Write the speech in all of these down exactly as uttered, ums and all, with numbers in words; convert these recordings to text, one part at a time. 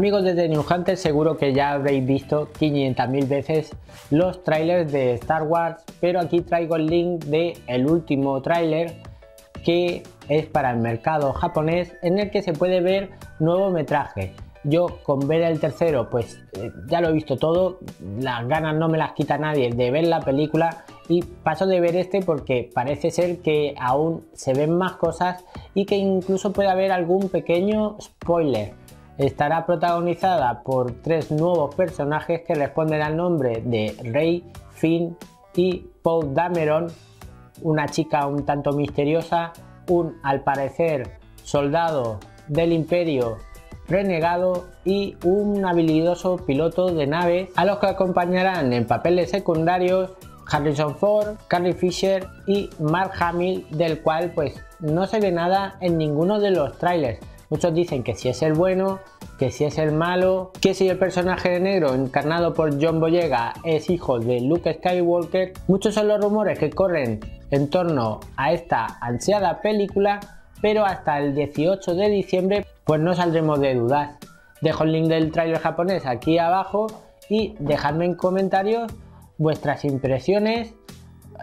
Amigos de The News Hunters, seguro que ya habréis visto quinientas mil veces los trailers de Star Wars, pero aquí traigo el link de el último tráiler que es para el mercado japonés, en el que se puede ver nuevo metraje. Yo con ver el tercero pues eh, ya lo he visto todo, las ganas no me las quita nadie de ver la película y paso de ver este porque parece ser que aún se ven más cosas y que incluso puede haber algún pequeño spoiler. Estará protagonizada por tres nuevos personajes que responden al nombre de Rey, Finn y Poe Dameron, una chica un tanto misteriosa, un al parecer soldado del Imperio renegado y un habilidoso piloto de nave, a los que acompañarán en papeles secundarios Harrison Ford, Carrie Fisher y Mark Hamill, del cual pues no se ve nada en ninguno de los trailers. Muchos dicen que si es el bueno, que si es el malo, que si el personaje de negro encarnado por John Boyega es hijo de Luke Skywalker. Muchos son los rumores que corren en torno a esta ansiada película, pero hasta el dieciocho de diciembre pues no saldremos de dudas. Dejo el link del tráiler japonés aquí abajo y dejadme en comentarios vuestras impresiones,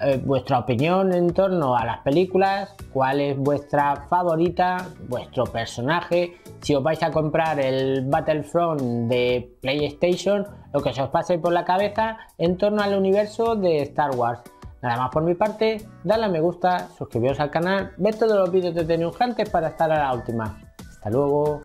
eh, vuestra opinión en torno a las películas, cuál es vuestra favorita, vuestro personaje, si os vais a comprar el Battlefront de PlayStation, lo que se os pase por la cabeza en torno al universo de Star Wars. Nada más por mi parte, dale a me gusta, suscribiros al canal, ve todos los vídeos de The News Hunters para estar a la última. Hasta luego.